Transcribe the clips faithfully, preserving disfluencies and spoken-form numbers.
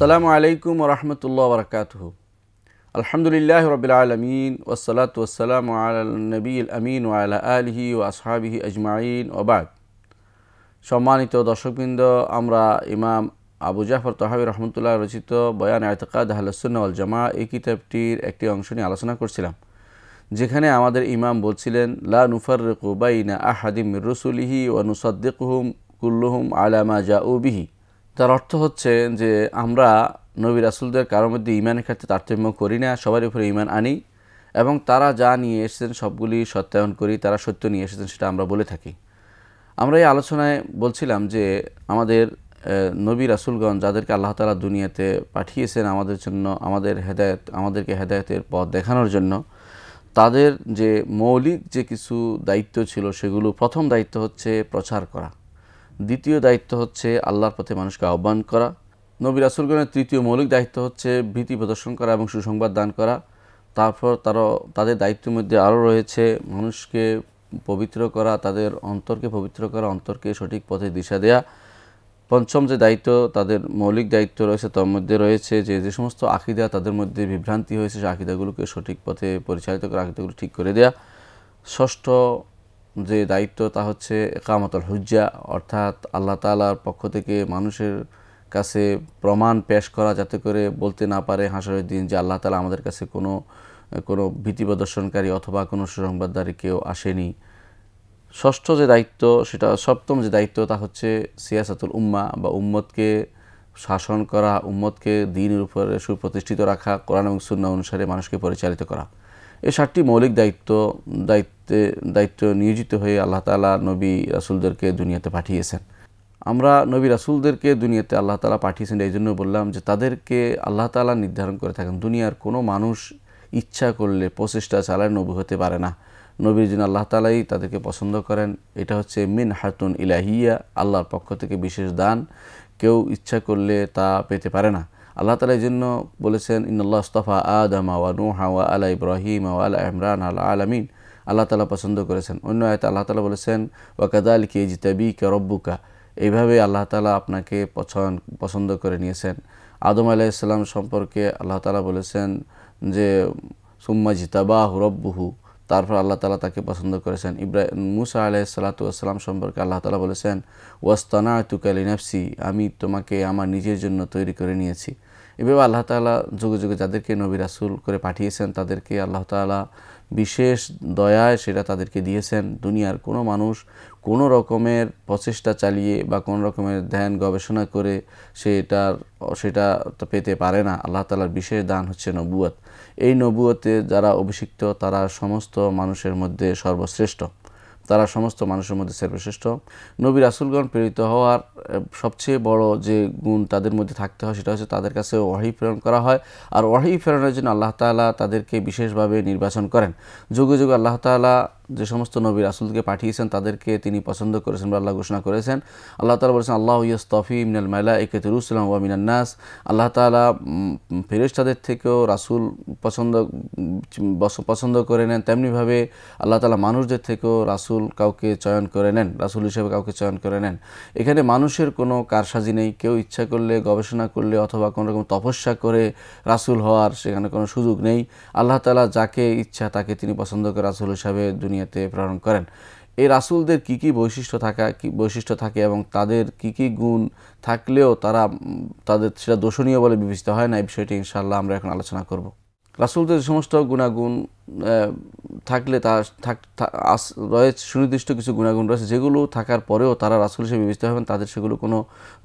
अस्सलामु अलैकुम व रहमतुल्लाहि व बरकातुहू। अल्हम्दुलिल्लाहि रब्बिल आलमीन वस्सलातु वस्सलामु अलन नबील अमीन व अला आलिही व असहाबिही अजमाइन व बाद। सम्मानित दर्शकवृन्द, आमरा इमाम আবু জাফর তাহাবী রহমাতুল্লাহ রচিত বয়ান ইতিকাদ আহলে সুন্নাহ ওয়াল জামাআহ এই কিতাবটির একটি অংশ নিয়ে আলোচনা করছিলাম, যেখানে আমাদের ইমাম বলছিলেন লা নুফাররিকু বাইনা আহাদিম মির রুসুলিহি ওয়া নুসাদ্দিকুহুম কুল্লুহুম আলা মা জাউ বিহি। তার অর্থ হচ্ছে যে আমরা নবী রাসূলদের কারোর মধ্যে ঈমানের ক্ষেত্রে তারতম্য করি না, সবার উপরে ঈমান আনি এবং তারা যা নিয়ে এসেছেন সবগুলি সত্যায়ন করি, তারা সত্য নিয়ে এসেছেন সেটা আমরা বলে থাকি। আমরা এই আলোচনায় বলছিলাম যে আমাদের নবী রাসূলগণ যাদেরকে আল্লাহ তাআলা দুনিয়াতে পাঠিয়েছেন আমাদের জন্য, আমাদের হেদায়েত, আমাদেরকে হেদায়েতের পথ দেখানোর জন্য, তাদের যে মৌলিক যে কিছু দায়িত্ব ছিল সেগুলো, প্রথম দায়িত্ব হচ্ছে প্রচার করা, দ্বিতীয় দায়িত্ব হচ্ছে আল্লাহর পথে মানুষকে আহ্বান করা, নবী রাসূলগণের তৃতীয় মৌলিক দায়িত্ব হচ্ছে ভীতি প্রদর্শন করা এবং সুসংবাদ দান করা, তারপর তারা তাদের দায়িত্বের মধ্যে আরও রয়েছে মানুষকে পবিত্র করা, তাদের অন্তরকে পবিত্র করা, অন্তরকে সঠিক পথে দিশা দেয়া। পঞ্চম যে দায়িত্ব, তাদের মৌলিক দায়িত্ব রয়েছে তার মধ্যে রয়েছে যে যে সমস্ত আকীদা তাদের মধ্যে বিভ্রান্তি হয়েছে সেই আকীদাগুলোকে সঠিক পথে পরিচালিত করা, আকীদাগুলো ঠিক করে দেয়া। ষষ্ঠ যে দায়িত্ব তা হচ্ছে ইকামাতুল হুজ্জা, অর্থাৎ আল্লাহ তাআলার পক্ষ থেকে মানুষের কাছে প্রমাণ পেশ করা, যাতে করে বলতে না পারে হাসরের দিন যে আল্লাহ তাআলা আমাদের কাছে কোনো কোনো ভীতি প্রদর্শনকারী অথবা কোনো সুসংবাদদারী কেউ আসেনি। ষষ্ঠ যে দায়িত্ব সেটা সপ্তম যে দায়িত্ব তা হচ্ছে সিয়াসাতুল উম্মাহ, বা উম্মতকে শাসন করা, উম্মতকে দ্বীনের উপরে সুপ্রতিষ্ঠিত রাখা, কোরআন এবং সুন্নাহ অনুসারে মানুষকে পরিচালিত করা। এই সাতটি মৌলিক দায়িত্ব দায়িত্বে দায়িত্ব নিয়োজিত হয়ে আল্লাহ তাআলা নবী রাসূলদেরকে দুনিয়াতে পাঠিয়েছেন। আমরা নবী রাসূলদেরকে দুনিয়াতে আল্লাহ তাআলা পাঠিয়েছেন এই জন্য বললাম যে তাদেরকে আল্লাহ তাআলা নির্ধারণ করে থাকেন। দুনিয়ার কোনো মানুষ ইচ্ছা করলে প্রচেষ্টা চালায় নবী হতে পারে না, নবীর জন্য আল্লাহ তাআলাই তাদেরকে পছন্দ করেন। এটা হচ্ছে মিনহাতুন ইলাহিয়া, আল্লাহর পক্ষ থেকে বিশেষ দান, কেউ ইচ্ছা করলে তা পেতে পারে না। আল্লাহ তাআলা এর জন্য বলেছেন ইন্নাল্লাহ ইসতাফা আদম ওয়া নূহ ওয়া আলা ইব্রাহিম ওয়া আলা ইমরান আল আলামিন, আল্লাহ তাআলা পছন্দ করেছেন। অন্য আয়াতে আল্লাহ তাআলা বলেছেন ওয়া কাযালিকা ইজতাবিকা রাব্বুকা, এইভাবে আল্লাহ তাআলা আপনাকে পছন্দ পছন্দ করে নিয়েছেন। আদম আলাইহিস সালাম সম্পর্কে আল্লাহ তাআলা বলেছেন যে সুম্মা ইজতাবাহু রাব্বুহু, তারপর আল্লাহ তাআলা তাকে পছন্দ করেছেন। ইব্রাহিম মুসা আলাইহিস সালাতু ওয়াস সালাম সম্পর্কে আল্লাহ তাআলা বলেছেন ওয়াসতানাতুকা লিনাফসি, আমি তোমাকে আমার নিজের জন্য তৈরি করে নিয়েছি। এভাবে আল্লাহ তাআলা যুগে যুগে যাদেরকে নবী রাসূল করে পাঠিয়েছেন তাদেরকে আল্লাহ তাআলা বিশেষ দয়ায় সেটা তাদেরকে দিয়েছেন। দুনিয়ার কোনো মানুষ কোনো রকমের প্রচেষ্টা চালিয়ে বা কোনো রকমের ধ্যান গবেষণা করে সেটার সেটা পেতে পারে না। আল্লাহ তাআলার বিশেষ দান হচ্ছে নবুয়ত। এই নবুয়তে যারা অভিষিক্ত তারা সমস্ত মানুষের মধ্যে সর্বশ্রেষ্ঠ, তারা সমস্ত মানুষের মধ্যে সর্বশ্রেষ্ঠ। নবী রাসূলগণ প্রেরিত হওয়ার সবচেয়ে বড় যে গুণ তাদের মধ্যে থাকতে হয় সেটা হচ্ছে তাদের কাছে ওয়াহী প্রেরণ করা হয়, আর ওয়াহী প্রেরণের জন্য আল্লাহ তাআলা তাদেরকে বিশেষভাবে নির্বাচন করেন। যুগে যুগে আল্লাহ তাআলা যে সমস্ত নবী রাসূলকে পাঠিয়েছেন তাদেরকে তিনি পছন্দ করেছেন বা আল্লাহ ঘোষণা করেছেন। আল্লাহ তাআলা বলেছেন আল্লাহু ইসতাফি মিনাল মালায়েকাতি রুসুলান ওয়া মিনান নাস, আল্লাহ তাআলা ফেরেশতাদের থেকেও রাসূল পছন্দ পছন্দ করে নেন। তেমনিভাবে আল্লাহ তাআলা মানুষদের থেকেও রাসূল কাউকে চয়ন করে নেন, রাসূল হিসেবে কাউকে চয়ন করে নেন। এখানে মানুষের কোনো কারসাজি নেই, কেউ ইচ্ছা করলে গবেষণা করলে অথবা কোনো রকম তপস্যা করে রাসূল হওয়ার সেখানে কোনো সুযোগ নেই। আল্লাহ তাআলা যাকে ইচ্ছা তাকে তিনি পছন্দ করে রাসূল হিসেবে দুনিয়া প্রেরণ করেন। এই রাসূলদের কি কি বৈশিষ্ট্য থাকা কি বৈশিষ্ট্য থাকে এবং তাদের কি কি গুণ থাকলেও তারা তাদের সেটা দোষণীয় বলে বিবেচিত হয় না, এই বিষয়টি ইনশাআল্লাহ আমরা এখন আলোচনা করব। রাসূলদের যে সমস্ত গুণাগুণ থাকলে তা রয়েছে, সুনির্দিষ্ট কিছু গুণাগুণ রয়েছে যেগুলো থাকার পরেও তারা রাসূল হিসেবে বিবেচিত হবেন, তাদের সেগুলো কোনো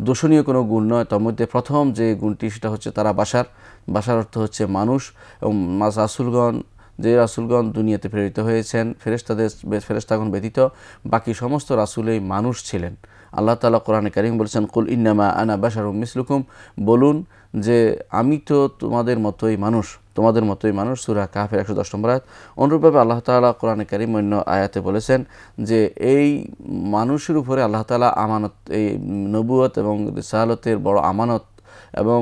দোষণীয় কোনো গুণ নয়। তার মধ্যে প্রথম যে গুণটি সেটা হচ্ছে তারা বাশার, বাশার অর্থ হচ্ছে মানুষ। এবং রাসূলগণ যে রাসূলগণ দুনিয়াতে প্রেরিত হয়েছেন ফেরেশতাদের ফেরেশতাগণ ব্যতীত বাকি সমস্ত রাসূলই মানুষ ছিলেন। আল্লাহ তাআলা কোরআনে কারীম বলেছেন কুল ইন্নামা আনা বাশারুম মিসলুকুম, বলুন যে আমি তো তোমাদের মতোই মানুষ, তোমাদের মতোই মানুষ, সূরা কাহফের একশো দশ নম্বর আয়াত। অনুরূপভাবে আল্লাহ তাআলা কোরআনে কারীম অন্য আয়াতে বলেছেন যে এই মানুষের উপরে আল্লাহ তাআলা আমানত, এই নবুয়ত এবং রিসালাতের বড় আমানত এবং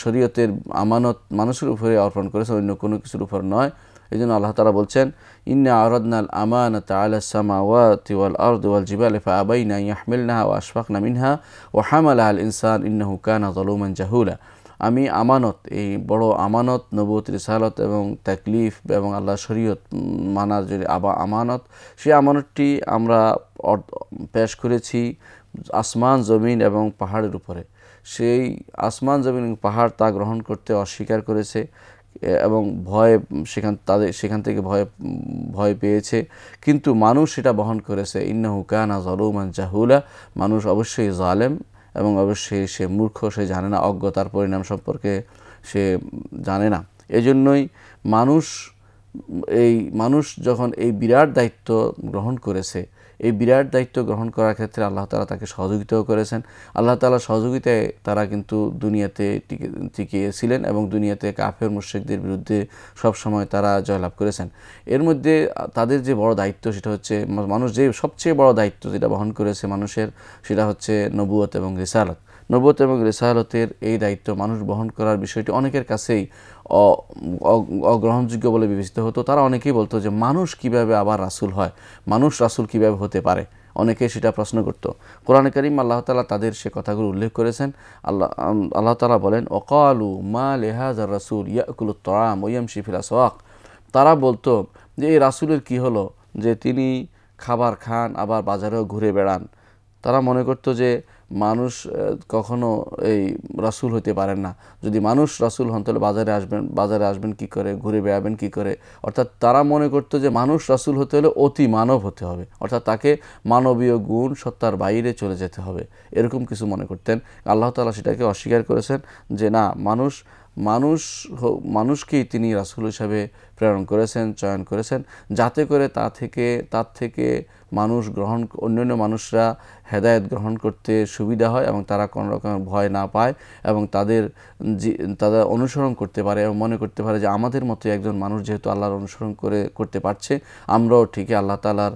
শরীয়তের আমানত মানুষের উপরে অর্পণ করেছে, অন্য কোনো কিছুর উপর নয়। এজন্য আল্লাহ তাআলা বলছেন ইন্না আরাদনাল আমানাতা আলাস সামাওয়াতি ওয়াল আরদি ওয়াল জিবালি ফাআবাইনা ইয়াহমিলনাহা ওয়া আশফাকনা মিনহা ওয়া হামালাহাল ইনসান ইন্নাহু কানা যালুমান জাহুলা। আমি আমানত, এই বড় আমানত নবুয়ত, রিসালত এবং তাকলিফ এবং আল্লাহর শরীয়ত মানার যে আবা আমানত, সেই আমানতটি আমরা পেশ করেছি আসমান জমিন এবং পাহাড়ের উপরে। সেই আসমান জমিন পাহাড় তা গ্রহণ করতে অস্বীকার করেছে এবং ভয় সেখান তাদের সেখান থেকে ভয় ভয় পেয়েছে, কিন্তু মানুষ সেটা বহন করেছে। ইন্নাহু কানা যালুমান জাহুলা, মানুষ অবশ্যই জালেম এবং অবশ্যই সে মূর্খ, সে জানে না, অজ্ঞতার পরিণাম সম্পর্কে সে জানে না। এজন্যই মানুষ এই মানুষ যখন এই বিরাট দায়িত্ব গ্রহণ করেছে, এই বিরাট দায়িত্ব গ্রহণ করার ক্ষেত্রে আল্লাহ তাআলা তাকে সহযোগিতাও করেছেন। আল্লাহ তাআলার সহযোগিতায় তারা কিন্তু দুনিয়াতে টিকিয়েছিলেন এবং দুনিয়াতে কাফের মুশরিকদের বিরুদ্ধে সবসময় তারা জয়লাভ করেছেন। এর মধ্যে তাদের যে বড় দায়িত্ব সেটা হচ্ছে মানুষ যে সবচেয়ে বড় দায়িত্ব যেটা বহন করেছে মানুষের, সেটা হচ্ছে নবুয়ত এবং রিসালত। নবুয়ত এবং রিসালতের এই দায়িত্ব মানুষ বহন করার বিষয়টি অনেকের কাছেই অগ্রহণযোগ্য বলে বিবেচিত হতো। তারা অনেকেই বলতো যে মানুষ কিভাবে আবার রাসূল হয়, মানুষ রাসূল কিভাবে হতে পারে, অনেকে সেটা প্রশ্ন করত। কোরআন কারীম আল্লাহ তাআলা তাদের সে কথাগুলো উল্লেখ করেছেন। আল্লাহ আল্লাহ তাআলা বলেন ওয়াকালু মা লিহাযার রাসূল ইয়াকুলুত তাআম ওয়া ইয়ামশি ফিল আসওয়াক। তারা বলতো যে এই রাসূলের কি হলো যে তিনি খাবার খান আবার বাজারেও ঘুরে বেড়ান। তারা মনে করত যে মানুষ কখনো এই রাসূল হতে পারেন না, যদি মানুষ রাসূল হন তাহলে বাজারে আসবেন বাজারে আসবেন কি করে, ঘুরে বেড়াবেন কি করে। অর্থাৎ তারা মনে করত যে মানুষ রাসূল হতে হলে অতি মানব হতে হবে, অর্থাৎ তাকে মানবীয় গুণ সত্তার বাইরে চলে যেতে হবে, এরকম কিছু মনে করতেন। আল্লাহ তাআলা সেটাকে অস্বীকার করেছেন যে না, মানুষ মানুষ মানুষকেই তিনি রাসূল হিসাবে প্রেরণ করেছেন, চয়ন করেছেন, যাতে করে তা থেকে তার থেকে মানুষ গ্রহণ অন্যান্য মানুষরা হেদায়েত গ্রহণ করতে সুবিধা হয় এবং তারা কোনো রকমের ভয় না পায় এবং তাদের তারা অনুসরণ করতে পারে এবং মনে করতে পারে যে আমাদের মতো একজন মানুষ যেহেতু আল্লাহর অনুসরণ করে করতে পারছে, আমরাও ঠিকই আল্লাহ তাআলার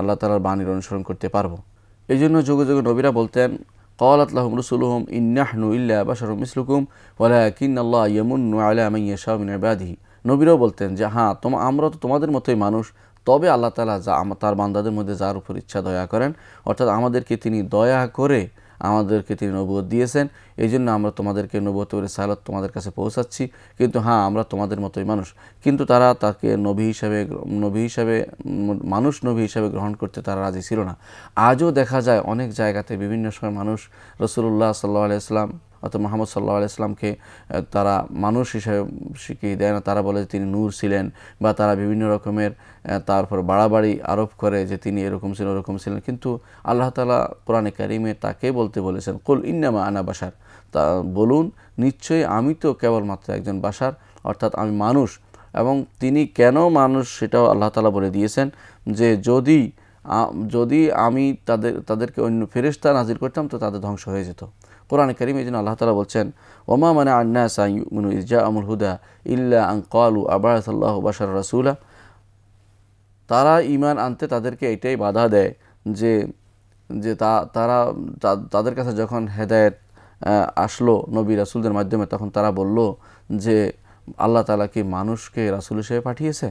আল্লাহ তাআলার বাণীর অনুসরণ করতে পারবো। এই জন্য যুগে যুগে নবীরা বলতেন قالت لهم رسلهم إن نحن إلا بشر مثلكم ولكن الله يمن على من يشاء من عباده। নবীরাও বলতেন যে হ্যাঁ, তোমরা আমরা তো তোমাদের মতোই মানুষ, তবে আল্লাহ তাআলা যা তার বান্দাদের মধ্যে যার উপর ইচ্ছা দয়া করেন, অর্থাৎ আমাদেরকে তিনি দয়া করে আমাদেরকে তিনি নবুয়ত দিয়েছেন। এই জন্য আমরা তোমাদেরকে নবুয়ত ও রিসালাত তোমাদের কাছে পৌঁছাচ্ছি, কিন্তু হ্যাঁ আমরা তোমাদের মতোই মানুষ। কিন্তু তারা তাকে নবী হিসাবে নবী হিসাবে মানুষ নবী হিসাবে গ্রহণ করতে তারা রাজি ছিল না। আজও দেখা যায় অনেক জায়গাতে বিভিন্ন সময় মানুষ রাসূলুল্লাহ সাল্লাল্লাহু আলাইহি ওয়াসাল্লাম অর্থাৎ মুহাম্মদ সাল্লাল্লাহু আলাইহি ওয়াসাল্লামকে তারা মানুষ হিসাবে স্বীকৃতি দেয় না। তারা বলে যে তিনি নূর ছিলেন, বা তারা বিভিন্ন রকমের তারপর বাড়াবাড়ি আরোপ করে যে তিনি এরকম ছিলেন ওরকম ছিলেন। কিন্তু আল্লাহ তাআলা কোরআনে কারিমে তাকে বলতে বলেছেন কুল ইন্নামা আনা বাশার, তা বলুন নিশ্চয়ই আমি তো কেবলমাত্র একজন বাশার, অর্থাৎ আমি মানুষ। এবং তিনি কেন মানুষ সেটাও আল্লাহ তাআলা বলে দিয়েছেন যে যদি যদি আমি তাদের তাদেরকে অন্য ফেরেশতা নাজিল করতাম তো তাদের ধ্বংস হয়ে যেত। কোরআন কারীমে এই জন্য আল্লাহ তাআলা বলছেন ওমা মানাআন নাস আন ইউমিনু ইয জাআহুল হুদা ইল্লা আন ক্বালু আবাসাল্লাহু বাশার রাসূলা। তারা ঈমান আনতে তাদেরকে এটাই বাধা দেয় যে যে তারা তাদের কাছে যখন হেদায়েত আসলো নবী রাসূলদের মাধ্যমে, তখন তারা বলল যে আল্লাহ তাআলা কি মানুষকে রাসূল হিসেবে পাঠিয়েছে,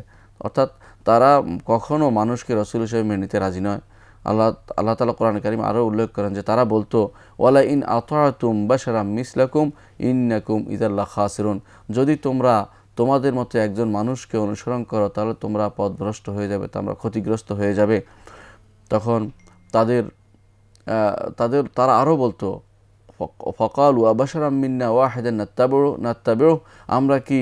অর্থাৎ তারা কখনো মানুষকে রাসূল হিসেবে মেনে নিতে রাজি নয়। আল্লাহ আল্লাহ তাআলা কোরআন কারীম আরও উল্লেখ করেন যে তারা বলতো ওয়ালা ইন আতাতুম বাশারাম মিসলাকুম ইন্নাকুম ইযাল্লা খাসিরুন, যদি তোমরা তোমাদের মতো একজন মানুষকে অনুসরণ করো তাহলে তোমরা পথভ্রষ্ট হয়ে যাবে, তোমরা ক্ষতিগ্রস্ত হয়ে যাবে। তখন তাদের তাদের তারা আরও বলতো ফাকালু আবাশারাম মিন্না ওয়াহিদান নাত্তাবিউ নাত্তাবিউ, আমরা কি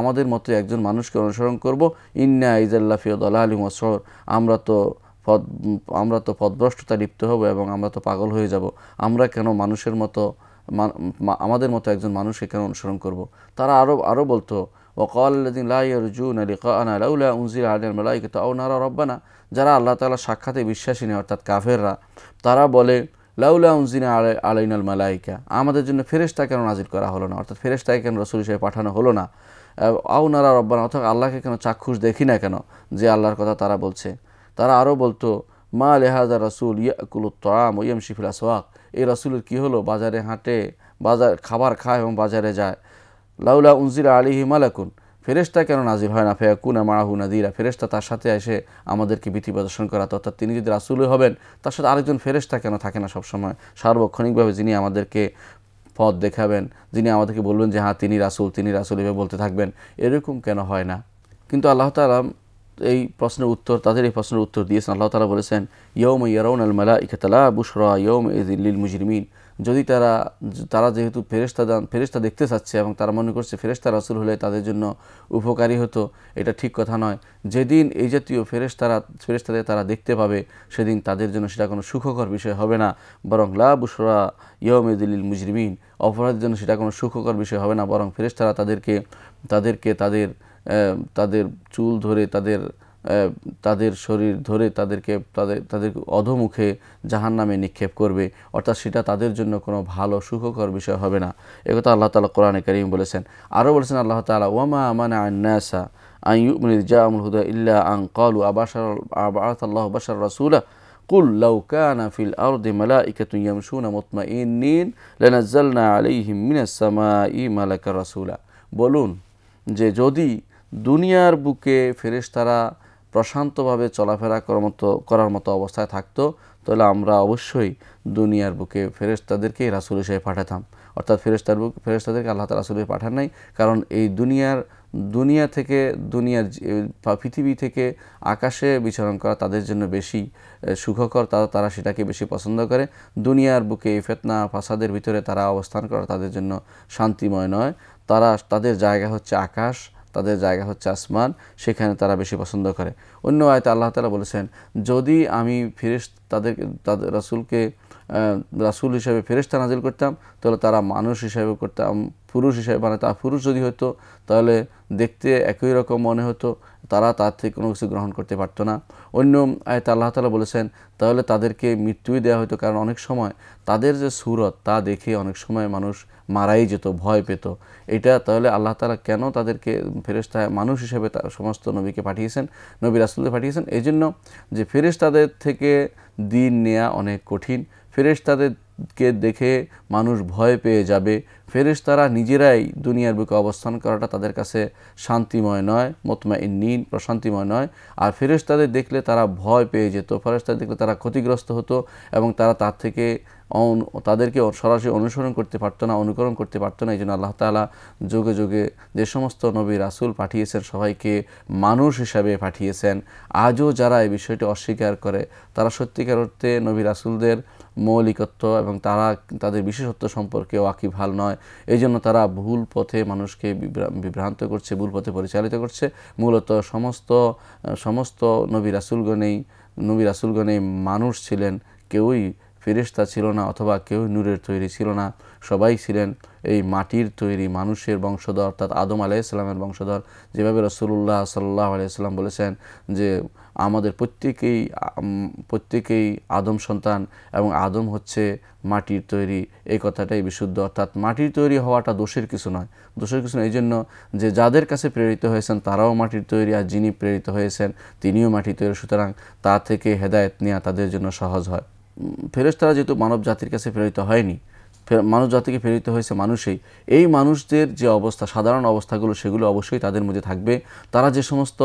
আমাদের মতো একজন মানুষকে অনুসরণ করব, ইন্না ইযাল্লা ফি দালালিন ওয়া সুর, আমরা তো পথ আমরা তো পথভ্রষ্টতা লিপ্ত হব এবং আমরা তো পাগল হয়ে যাব, আমরা কেন মানুষের মতো আমাদের মতো একজন মানুষকে কেন অনুসরণ করব। তারা আরও আরও বলতো ওয়াকাল আল্লাযীনা লা ইয়ারজুনা লিকাআনা লাউলা উনজিলা আলাইহিল মালায়েকাতু আও নারা রাব্বানা, যারা আল্লাহ তাআলা সাক্ষাতে বিশ্বাসী নয় অর্থাৎ কাফেররা, তারা বলে লাউলা উনজিলা আলাইনাল মালায়েকা, আমাদের জন্য ফেরেশতা কেন নাজিল করা হলো না, অর্থাৎ ফেরেশতাকে কেন রাসূল হিসেবে পাঠানো হলো না, আও নারা রাব্বানা, অর্থাৎ আল্লাহকে কেন চাক্ষুষ দেখি না কেন, যে আল্লাহর কথা তারা বলছে। তারা আরও বলতো মা লিহাযা রাসূল ইয়াকুলুত তাআম ওয়া ইয়ামশি ফিল আসওয়াক, এই রাসূলের কী হলো বাজারে হাঁটে বাজার খাবার খায় এবং বাজারে যায়। লাউলা উনজিরা আলাইহি মালাকুন, ফেরেশতা কেন নাজিল হয় না? ফায়াকুনা মাআহু নাযীরা, ফেরেশতা তার সাথে এসে আমাদেরকে ভীতি প্রদর্শন করাতো। অর্থাৎ তিনি যদি রাসূল হবেন তার সাথে আরেকজন ফেরেশতা কেন থাকে না সবসময় সার্বক্ষণিকভাবে, যিনি আমাদেরকে পথ দেখাবেন, যিনি আমাদেরকে বলবেন যে হ্যাঁ তিনি রাসূল, তিনি রাসূল এভাবে বলতে থাকবেন, এরকম কেন হয় না? কিন্তু আল্লাহ তাআলা এই প্রশ্নের উত্তর, তাদের এই প্রশ্নের উত্তর দিয়েছেন। আল্লাহ তাআলা বলেছেন ইয়াউমা ইয়ারাউনাল মালাইকাতা লা বুশরা ইয়াউমাইযিন লিল মুজরিমিন, যদি তারা তারা যেহেতু ফেরেশতা দান ফেরেশতা দেখতে চাচ্ছে এবং তারা মনে করছে ফেরেশতা রাসূল হলে তাদের জন্য উপকারী হতো, এটা ঠিক কথা নয়। যেদিন এই জাতীয় ফেরেশতারা ফেরেশতাদের তারা দেখতে পাবে সেদিন তাদের জন্য সেটা কোনো সুখকর বিষয় হবে না, বরং লা বুশরা ইয়াউমাইযিন লিল মুজরিমিন, অপরাধের জন্য সেটা কোনো সুখকর বিষয় হবে না, বরং ফেরেশতারা তাদেরকে তাদেরকে তাদের তাদের চুল ধরে, তাদের তাদের শরীর ধরে তাদেরকে তাদের তাদের অধোমুখে জাহান্নামে নিক্ষেপ করবে। অর্থাৎ সেটা তাদের জন্য কোনো ভালো সুখকর বিষয় হবে না। একথা আল্লাহ তাআলা কোরআনে কারীম বলেছেন। আরও বলেছেন আল্লাহ তাআলা ওয়ামা মানাআন্নাসা আন ইউমিনু জাআমুল হুদা ইল্লা আন ক্বালু আবাশার আবাআতাল্লাহু বাশার রাসূলা কুল লাউ কানা ফিল আরদি মালাইকাতুন ইয়ামশুনা মুতমাইন্নিন লানাজ্জালনা আলাইহিম মিনাস সামাঈ মালাকার রাসূলা। বলুন যে যদি দুনিয়ার বুকে ফেরেশতারা প্রশান্তভাবে চলাফেরা করার মতো করার মতো অবস্থায় থাকতো তাহলে আমরা অবশ্যই দুনিয়ার বুকে ফেরেশতাদেরকেই রাসূল হিসেবে পাঠাতাম। অর্থাৎ ফেরেশতার বুকে ফেরেশতাদেরকে আল্লাহ তাআলা রাসূল হিসেবে পাঠান নাই, কারণ এই দুনিয়ার দুনিয়া থেকে দুনিয়ার পৃথিবী থেকে আকাশে বিচরণ করা তাদের জন্য বেশি সুখকর, তারা তারা সেটাকে বেশি পছন্দ করে। দুনিয়ার বুকে এই ফিতনা ফাসাদের ভিতরে তারা অবস্থান করা তাদের জন্য শান্তিময় নয়, তারা তাদের জায়গা হচ্ছে আকাশ, তাদের জায়গা হচ্ছে আসমান, সেখানে তারা বেশি পছন্দ করে। অন্য আয়াতে আল্লাহ তাআলা বলেছেন যদি আমি ফেরেশতা তাদের তাদের রাসূলকে রাসূল হিসেবে ফেরেশতা নাজিল করতাম তাহলে তারা মানুষ হিসেবে করতাম, পুরুষ হিসেবে মানে তা পুরুষ যদি হতো তাহলে দেখতে একই রকম মনে হতো, তারা তার থেকে কোনো কিছু গ্রহণ করতে পারতো না। অন্য আয়াতে আল্লাহ তাআলা বলেছেন তাহলে তাদেরকে মৃত্যুই দেওয়া হতো, কারণ অনেক সময় তাদের যে সুরত তা দেখে অনেক সময় মানুষ মারাই যেত, ভয় পেত। এটা তাহলে আল্লাহ তাআলা কেন তাদেরকে ফেরেশতা মানুষ হিসেবে তার সমস্ত নবীকে পাঠিয়েছেন, নবী রাসূলদের পাঠিয়েছেন? এই জন্য যে ফেরেশতাদের থেকে দ্বীন নেওয়া অনেক কঠিন, ফেরেশতাদেরকে দেখে মানুষ ভয় পেয়ে যাবে, ফেরেশতারা নিজেরাই দুনিয়ার বুকে অবস্থান করাটা তাদের কাছে শান্তিময় নয়, মুতমাইন্নিন প্রশান্তিময় নয়। আর ফেরেশতাদের দেখলে তারা ভয় পেয়ে যেত, ফেরেশতাদের দেখলে তারা ক্ষতিগ্রস্ত হতো এবং তারা তার থেকে তাদেরকে সরাসরি অনুসরণ করতে পারতো না, অনুকরণ করতে পারতো না। এই জন্য আল্লাহ তাআলা যুগে যুগে যে সমস্ত নবী রাসূল পাঠিয়েছেন সবাইকে মানুষ হিসাবে পাঠিয়েছেন। আজও যারা এই বিষয়টি অস্বীকার করে তারা সত্যিকার অর্থে নবী রাসূলদের মৌলিকত্ব এবং তারা তাদের বিশেষত্ব সম্পর্কে ওয়াকিবহাল নয়। এই জন্য তারা ভুল পথে মানুষকে বিভ্রান্ত করছে, ভুল পথে পরিচালিত করছে। মূলত সমস্ত সমস্ত নবী রাসূলগণেই নবী রাসূলগণেই মানুষ ছিলেন, কেউই ফেরেশতা ছিল না অথবা কেউ নূরের তৈরি ছিল না, সবাই ছিলেন এই মাটির তৈরি মানুষের বংশধর, অর্থাৎ আদম আলাইহিস সালামের বংশধর। যেভাবে রাসূলুল্লাহ সাল্লাল্লাহু আলাইহি সাল্লাম বলেছেন যে আমাদের প্রত্যেকেই প্রত্যেকেই আদম সন্তান এবং আদম হচ্ছে মাটির তৈরি, এই কথাটাই বিশুদ্ধ। অর্থাৎ মাটির তৈরি হওয়াটা দোষের কিছু নয়, দোষের কিছু নয় এই জন্য যে যাদের কাছে প্রেরিত হয়েছেন তারাও মাটির তৈরি, আর যিনি প্রেরিত হয়েছেন তিনিও মাটির তৈরি, সুতরাং তা থেকে হেদায়েত নেওয়া তাদের জন্য সহজ হয়। ফেরেশতারা যেহেতু মানব জাতির কাছে প্রেরিত হয়নি, মানব জাতিকে প্রেরিত হয়েছে মানুষেই, এই মানুষদের যে অবস্থা সাধারণ অবস্থাগুলো সেগুলো অবশ্যই তাদের মধ্যে থাকবে। তারা যে সমস্ত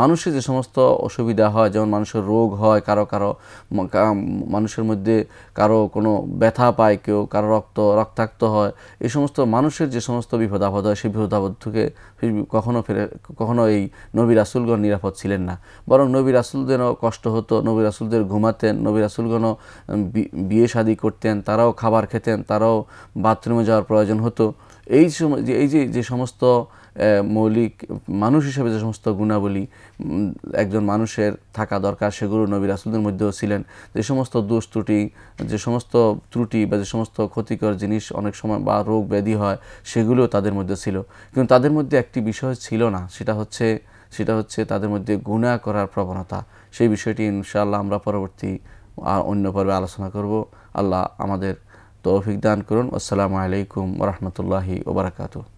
মানুষের যে সমস্ত অসুবিধা হয়, যেমন মানুষের রোগ হয়, কারো কারো মানুষের মধ্যে কারো কোনো ব্যথা পায়, কেউ কারো রক্ত রক্তাক্ত হয়, এই সমস্ত মানুষের যে সমস্ত বিপদাপদ হয় সেই বিপদাপদ থেকে কখনো ফেরে কখনো এই নবী রাসূলগণ নিরাপদ ছিলেন না, বরং নবী রাসূলদেরও কষ্ট হতো, নবী রাসূলদের ঘুমাতেন, নবী রাসূলগণও বিয়ে শাদী করতেন, তারাও খাবার খেতেন, তারাও বাথরুমে যাওয়ার প্রয়োজন হতো। এই সময় যে এই যে যে সমস্ত মৌলিক মানুষ হিসেবে যে সমস্ত গুণাবলী একজন মানুষের থাকা দরকার সেগুলো নবী রাসূলদের মধ্যেও ছিলেন। যে সমস্ত দোষ ত্রুটি, যে সমস্ত ত্রুটি বা যে সমস্ত ক্ষতিকর জিনিস অনেক সময় বা রোগ ব্যাধি হয় সেগুলো তাদের মধ্যে ছিল, কিন্তু তাদের মধ্যে একটি বিষয় ছিল না, সেটা হচ্ছে সেটা হচ্ছে তাদের মধ্যে গুনাহ করার প্রবণতা। সেই বিষয়টি ইনশাআল্লাহ আমরা পরবর্তী আর অন্য পর্বে আলোচনা করব। আল্লাহ আমাদের তৌফিক দান করুন। আসসালামু আলাইকুম ওয়া রাহমাতুল্লাহি ওয়া বারাকাতুহু।